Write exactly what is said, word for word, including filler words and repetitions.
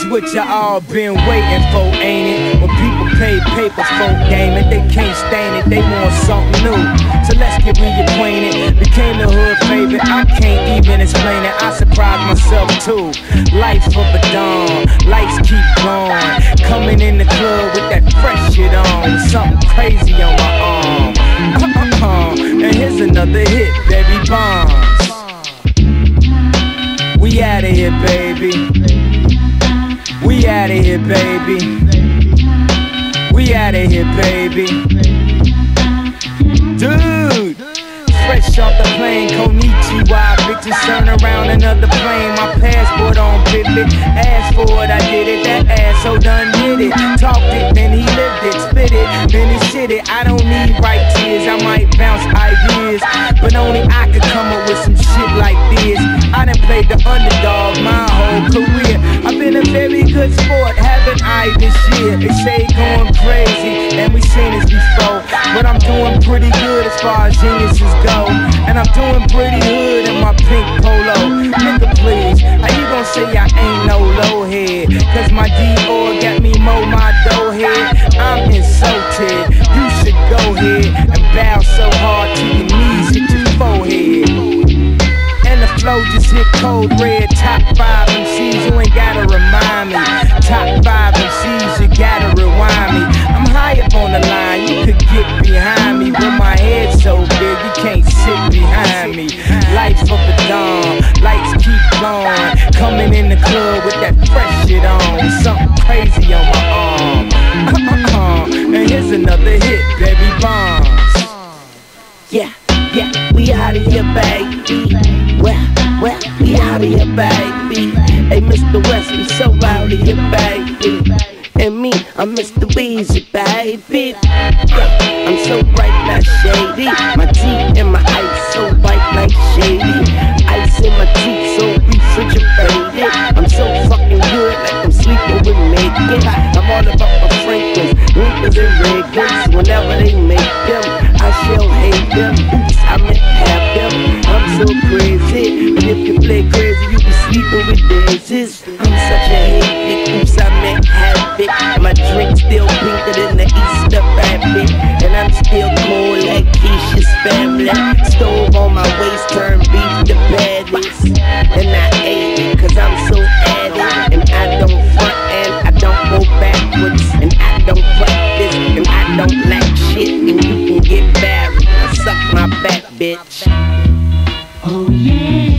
This what y'all been waiting for, ain't it? When people pay paper for gaming, they can't stand it, they want something new. So let's get reacquainted. Became the hood favorite, I can't even explain it. I surprised myself too. Life up a dawn, lights keep going. Coming in the club with that fresh shit on, something crazy on my arm. And here's another hit, baby Bombs. We outta here, baby. We outta here, baby. We outta here, baby. Dude, fresh off the plane, konnichiwa, bitches turn around another plane. My passport on Bitbit, asked for it, I did it. That asshole done did it, talked it, then he lived it, spit it, then he shit it. I don't need right tears, I might bounce ideas, but only I could come up with some shit like this. I done played the underdog my whole career. I've been a very good sport, haven't I, this year? They say going crazy, and we seen this before, but I'm doing pretty good as far as geniuses go. And I'm doing pretty hood in my pink polo. Nigga please, how you gon' say I ain't no low head? Cause my D O got me mow my dough head. I'm insulted, you should go here and bow so hard to your knees, hit your forehead. Flow just hit cold red, top five M Cs, you ain't gotta remind me. Top five M Cs, you gotta rewind me. I'm high up on the line, you could get behind me. With my head so big, you can't sit behind me. Life's up a dawn, lights keep blowing. Coming in the club with that fresh shit on, something crazy on my arm. And here's another hit, baby Bombs. Yeah, yeah, we outta here, baby. Well, well, we outta here, baby. Hey, Mister West, we so outta here, baby. And me, I'm Mister Weezy, baby. Yeah, I'm so bright like shady. My teeth and my ice so white like shady. Ice in my teeth so refrigerated. I'm so fucking good like I'm sleeping with Megan. I'm all about my Franklins, Winkers and Regans. Whenever they make them, I shall hate them. Oops, I meant have them. I'm so crazy, and if you play crazy, you be sleeping with dances. I'm such a hate, oops, I meant have it. And my drink still pinker than the Easter rabbit. And I'm still cool like Keisha's family. Stove on my waist, turned beef to patties. And I ate it, cause I'm so added. And I don't front, and I don't go backwards. And I don't practice, and I don't lack shit. And you can get married, I suck my back, bitch. Oh yeah.